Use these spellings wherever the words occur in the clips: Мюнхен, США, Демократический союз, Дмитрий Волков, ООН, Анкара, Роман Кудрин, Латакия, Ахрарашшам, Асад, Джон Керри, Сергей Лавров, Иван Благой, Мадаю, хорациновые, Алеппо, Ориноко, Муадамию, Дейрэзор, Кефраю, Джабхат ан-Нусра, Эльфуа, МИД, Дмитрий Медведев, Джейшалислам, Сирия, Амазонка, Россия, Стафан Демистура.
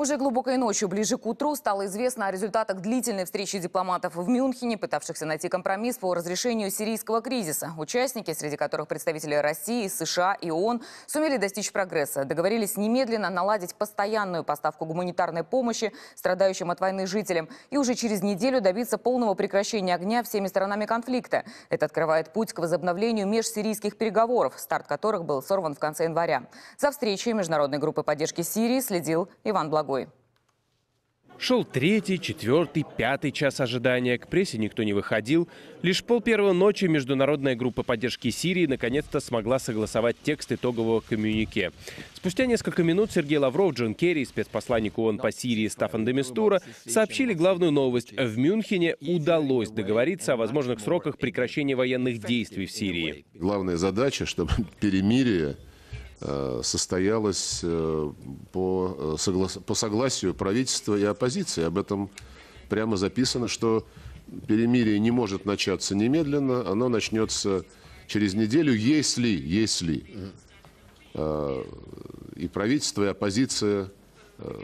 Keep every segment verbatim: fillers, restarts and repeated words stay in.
Уже глубокой ночью, ближе к утру, стало известно о результатах длительной встречи дипломатов в Мюнхене, пытавшихся найти компромисс по разрешению сирийского кризиса. Участники, среди которых представители России, США и ООН, сумели достичь прогресса. Договорились немедленно наладить постоянную поставку гуманитарной помощи страдающим от войны жителям и уже через неделю добиться полного прекращения огня всеми сторонами конфликта. Это открывает путь к возобновлению межсирийских переговоров, старт которых был сорван в конце января. За встречей международной группы поддержки Сирии следил Иван Благой. Шел третий, четвертый, пятый час ожидания. К прессе никто не выходил. Лишь пол первого ночи международная группа поддержки Сирии наконец-то смогла согласовать текст итогового коммюнике. Спустя несколько минут Сергей Лавров, Джон Керри и спецпосланник ООН по Сирии Стафан Демистура сообщили главную новость. В Мюнхене удалось договориться о возможных сроках прекращения военных действий в Сирии. Главная задача, чтобы перемирие состоялось по, согла... по согласию правительства и оппозиции. Об этом прямо записано, что перемирие не может начаться немедленно, оно начнется через неделю, если, если э, и правительство, и оппозиция э,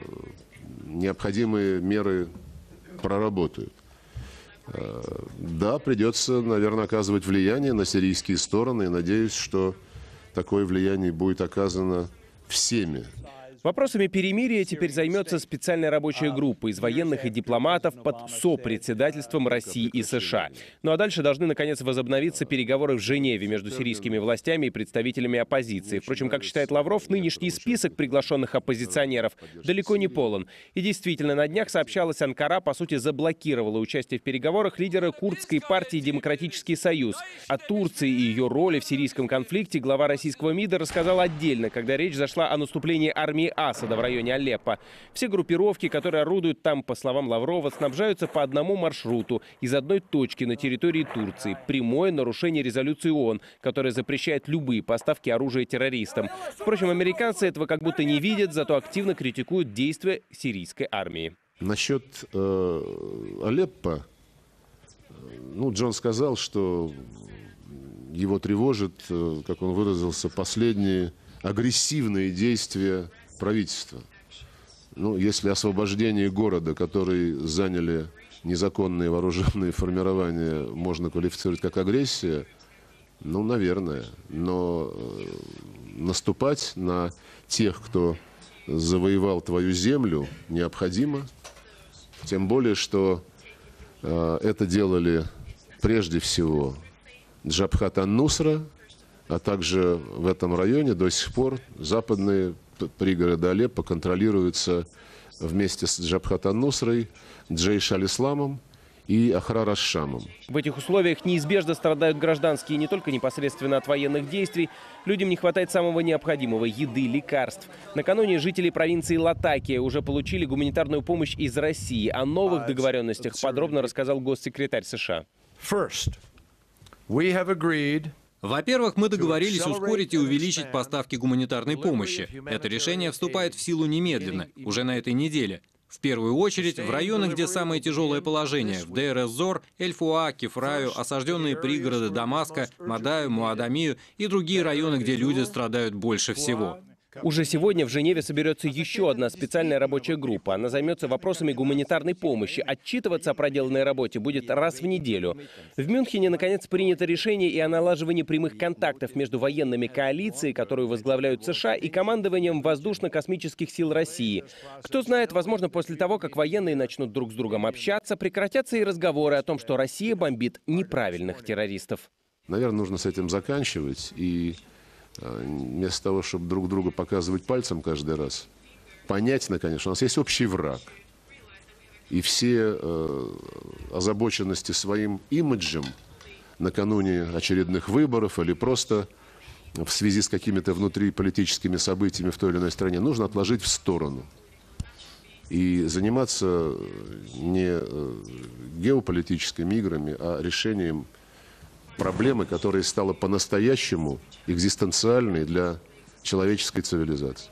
необходимые меры проработают. Э, да, придется, наверное, оказывать влияние на сирийские стороны, и надеюсь, что такое влияние будет оказано всеми. Вопросами перемирия теперь займется специальная рабочая группа из военных и дипломатов под сопредседательством России и США. Ну а дальше должны, наконец, возобновиться переговоры в Женеве между сирийскими властями и представителями оппозиции. Впрочем, как считает Лавров, нынешний список приглашенных оппозиционеров далеко не полон. И действительно, на днях сообщалось, Анкара, по сути, заблокировала участие в переговорах лидера курдской партии «Демократический союз». О Турции и ее роли в сирийском конфликте глава российского МИДа рассказал отдельно, когда речь зашла о наступлении армии Асада в районе Алеппо. Все группировки, которые орудуют там, по словам Лаврова, снабжаются по одному маршруту из одной точки на территории Турции. Прямое нарушение резолюции ООН, которая запрещает любые поставки оружия террористам. Впрочем, американцы этого как будто не видят, зато активно критикуют действия сирийской армии. Насчет э, Алеппо, ну, Джон сказал, что его тревожит, как он выразился, последние агрессивные действия правительства. Ну, если освобождение города, который заняли незаконные вооруженные формирования, можно квалифицировать как агрессия, ну, наверное. Но наступать на тех, кто завоевал твою землю, необходимо. Тем более, что э, это делали прежде всего Джабхат ан-Нусра, а также в этом районе до сих пор западные пригороды Алеппо контролируются вместе с Джабхат ан-Нусрой, Джейшалисламом и Ахрарашшамом. В этих условиях неизбежно страдают гражданские не только непосредственно от военных действий. Людям не хватает самого необходимого – еды, лекарств. Накануне жители провинции Латакия уже получили гуманитарную помощь из России. О новых договоренностях подробно рассказал госсекретарь США. Во-первых, мы договорились ускорить и увеличить поставки гуманитарной помощи. Это решение вступает в силу немедленно, уже на этой неделе. В первую очередь в районах, где самое тяжелое положение – в Дейрэзор, Эльфуа, Кефраю, осажденные пригороды Дамаска, Мадаю, Муадамию и другие районы, где люди страдают больше всего. Уже сегодня в Женеве соберется еще одна специальная рабочая группа. Она займется вопросами гуманитарной помощи. Отчитываться о проделанной работе будет раз в неделю. В Мюнхене, наконец, принято решение и о налаживании прямых контактов между военными коалицией, которую возглавляют США, и командованием воздушно-космических сил России. Кто знает, возможно, после того, как военные начнут друг с другом общаться, прекратятся и разговоры о том, что Россия бомбит неправильных террористов. Наверное, нужно с этим заканчивать и... Вместо того, чтобы друг друга показывать пальцем каждый раз, понять, наконец, что у нас есть общий враг. И все э, озабоченности своим имиджем накануне очередных выборов или просто в связи с какими-то внутриполитическими событиями в той или иной стране нужно отложить в сторону. И заниматься не геополитическими играми, а решением проблемы, которая стала по-настоящему экзистенциальной для человеческой цивилизации.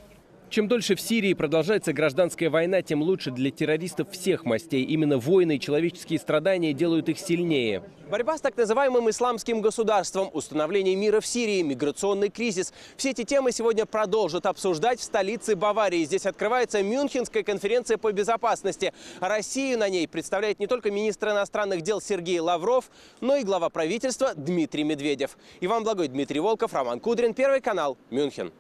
Чем дольше в Сирии продолжается гражданская война, тем лучше для террористов всех мастей. Именно войны и человеческие страдания делают их сильнее. Борьба с так называемым исламским государством, установление мира в Сирии, миграционный кризис – все эти темы сегодня продолжат обсуждать в столице Баварии. Здесь открывается Мюнхенская конференция по безопасности. Россию на ней представляет не только министр иностранных дел Сергей Лавров, но и глава правительства Дмитрий Медведев. Иван Благой, Дмитрий Волков, Роман Кудрин, Первый канал, Мюнхен.